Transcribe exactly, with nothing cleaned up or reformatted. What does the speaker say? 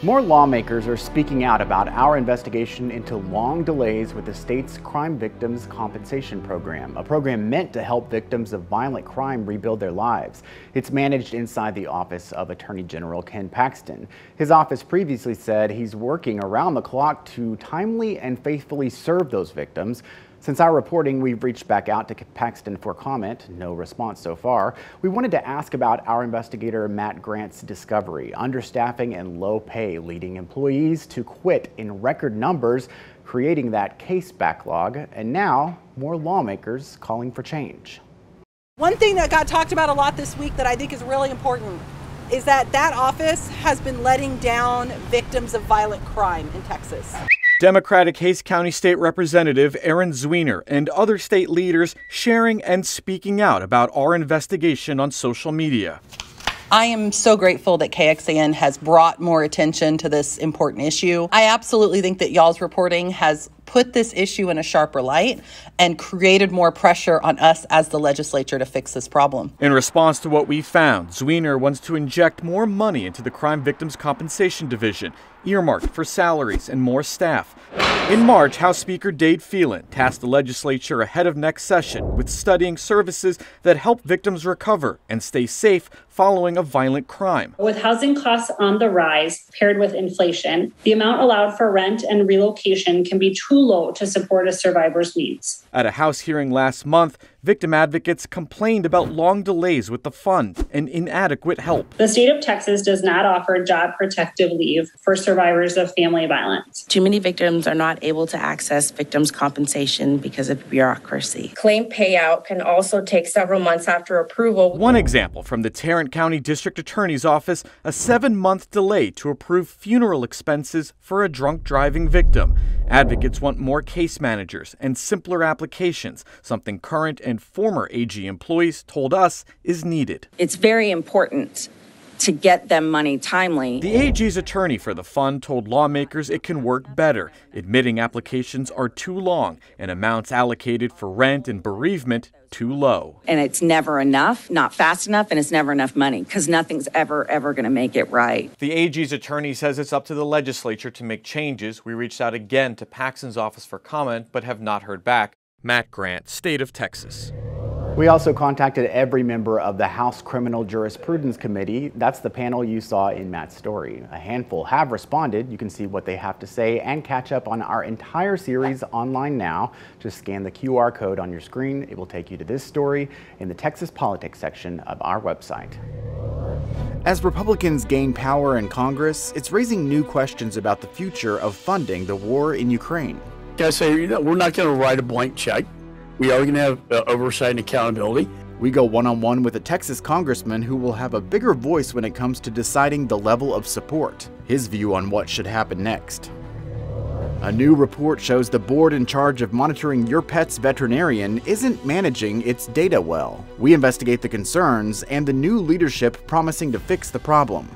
More lawmakers are speaking out about our investigation into long delays with the state's Crime Victims Compensation Program, a program meant to help victims of violent crime rebuild their lives. It's managed inside the office of Attorney General Ken Paxton. His office previously said he's working around the clock to timely and faithfully serve those victims. Since our reporting, we've reached back out to Paxton for comment. No response so far. We wanted to ask about our investigator Matt Grant's discovery, understaffing and low pay leading employees to quit in record numbers, creating that case backlog, and now more lawmakers calling for change. One thing that got talked about a lot this week that I think is really important is that that office has been letting down victims of violent crime in Texas. Democratic Hays County State Representative Erin Zwiener and other state leaders sharing and speaking out about our investigation on social media. I am so grateful that K X A N has brought more attention to this important issue. I absolutely think that y'all's reporting has put this issue in a sharper light and created more pressure on us as the legislature to fix this problem. In response to what we found, Zwiener wants to inject more money into the Crime Victims Compensation Division, earmarked for salaries and more staff. In March, House Speaker Dade Phelan tasked the legislature ahead of next session with studying services that help victims recover and stay safe following a violent crime. With housing costs on the rise, paired with inflation, the amount allowed for rent and relocation can be too low to support a survivor's needs. At a House hearing last month, victim advocates complained about long delays with the fund and inadequate help. The state of Texas does not offer job protective leave for survivors of family violence. Too many victims are not able to access victims' compensation because of bureaucracy. Claim payout can also take several months after approval. One example from the Tarrant County District Attorney's Office, a seven-month delay to approve funeral expenses for a drunk driving victim. Advocates want more case managers and simpler applications, something current and former A G employees told us is needed. It's very important to get them money timely. The A G's attorney for the fund told lawmakers it can work better, admitting applications are too long and amounts allocated for rent and bereavement too low. And it's never enough, not fast enough, and it's never enough money because nothing's ever, ever going to make it right. The A G's attorney says it's up to the legislature to make changes. We reached out again to Paxton's office for comment, but have not heard back. Matt Grant, State of Texas. We also contacted every member of the House Criminal Jurisprudence Committee. That's the panel you saw in Matt's story. A handful have responded. You can see what they have to say and catch up on our entire series online now. Just scan the Q R code on your screen. It will take you to this story in the Texas Politics section of our website. As Republicans gain power in Congress, it's raising new questions about the future of funding the war in Ukraine. I say, you know, we're not going to write a blank check. We are going to have uh, oversight and accountability. We go one-on-one with a Texas congressman who will have a bigger voice when it comes to deciding the level of support, his view on what should happen next. A new report shows the board in charge of monitoring your pet's veterinarian isn't managing its data well. We investigate the concerns and the new leadership promising to fix the problem.